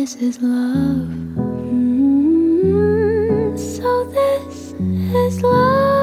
this is love. So this is love.